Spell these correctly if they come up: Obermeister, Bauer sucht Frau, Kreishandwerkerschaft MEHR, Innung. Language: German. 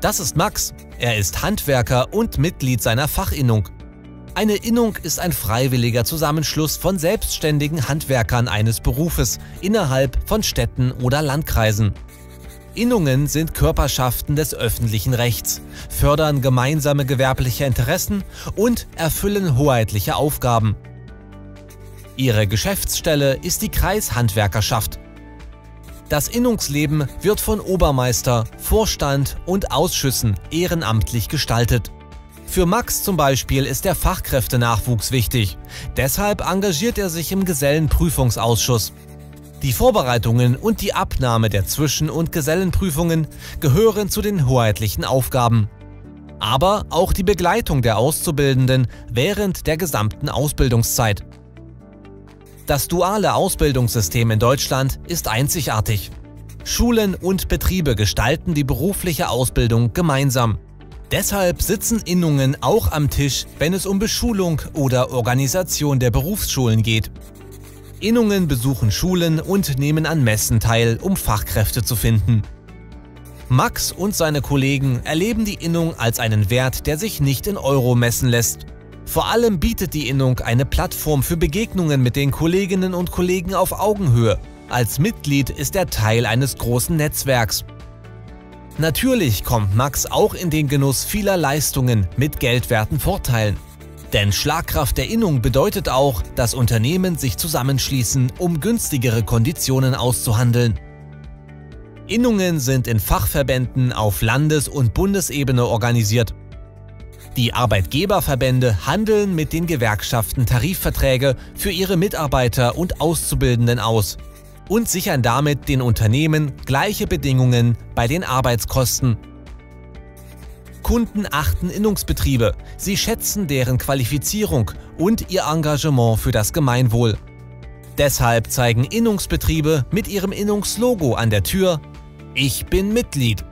Das ist Max. Er ist Handwerker und Mitglied seiner Fachinnung. Eine Innung ist ein freiwilliger Zusammenschluss von selbstständigen Handwerkern eines Berufes innerhalb von Städten oder Landkreisen. Innungen sind Körperschaften des öffentlichen Rechts, fördern gemeinsame gewerbliche Interessen und erfüllen hoheitliche Aufgaben. Ihre Geschäftsstelle ist die Kreishandwerkerschaft. Das Innungsleben wird von Obermeister, Vorstand und Ausschüssen ehrenamtlich gestaltet. Für Max zum Beispiel ist der Fachkräftenachwuchs wichtig. Deshalb engagiert er sich im Gesellenprüfungsausschuss. Die Vorbereitungen und die Abnahme der Zwischen- und Gesellenprüfungen gehören zu den hoheitlichen Aufgaben. Aber auch die Begleitung der Auszubildenden während der gesamten Ausbildungszeit. Das duale Ausbildungssystem in Deutschland ist einzigartig. Schulen und Betriebe gestalten die berufliche Ausbildung gemeinsam. Deshalb sitzen Innungen auch am Tisch, wenn es um Beschulung oder Organisation der Berufsschulen geht. Innungen besuchen Schulen und nehmen an Messen teil, um Fachkräfte zu finden. Max und seine Kollegen erleben die Innung als einen Wert, der sich nicht in Euro messen lässt. Vor allem bietet die Innung eine Plattform für Begegnungen mit den Kolleginnen und Kollegen auf Augenhöhe. Als Mitglied ist er Teil eines großen Netzwerks. Natürlich kommt Max auch in den Genuss vieler Leistungen mit geldwerten Vorteilen. Denn Schlagkraft der Innung bedeutet auch, dass Unternehmen sich zusammenschließen, um günstigere Konditionen auszuhandeln. Innungen sind in Fachverbänden auf Landes- und Bundesebene organisiert. Die Arbeitgeberverbände handeln mit den Gewerkschaften Tarifverträge für ihre Mitarbeiter und Auszubildenden aus und sichern damit den Unternehmen gleiche Bedingungen bei den Arbeitskosten. Kunden achten Innungsbetriebe, sie schätzen deren Qualifizierung und ihr Engagement für das Gemeinwohl. Deshalb zeigen Innungsbetriebe mit ihrem Innungslogo an der Tür: Ich bin Mitglied.